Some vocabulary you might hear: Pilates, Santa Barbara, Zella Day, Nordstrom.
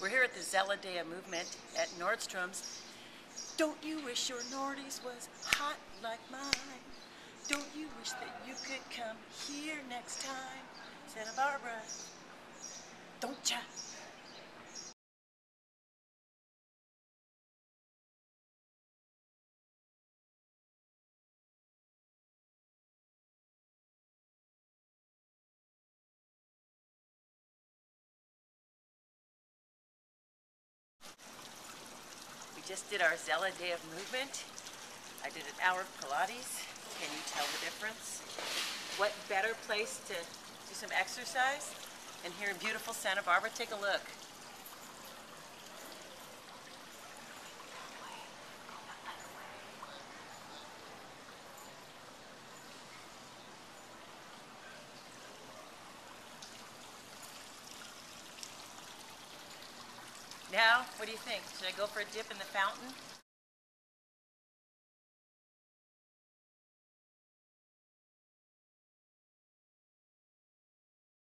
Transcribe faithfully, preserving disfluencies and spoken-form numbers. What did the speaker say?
We're here at the Zella Day movement at Nordstrom's. Don't you wish your Nordies was hot like mine? Don't you wish that you could come here next time? Santa Barbara, don't ya? Just did our Zella Day of movement. I did an hour of Pilates. Can you tell the difference? What better place to do some exercise than here in beautiful Santa Barbara? Take a look. Now, what do you think? Should I go for a dip in the fountain?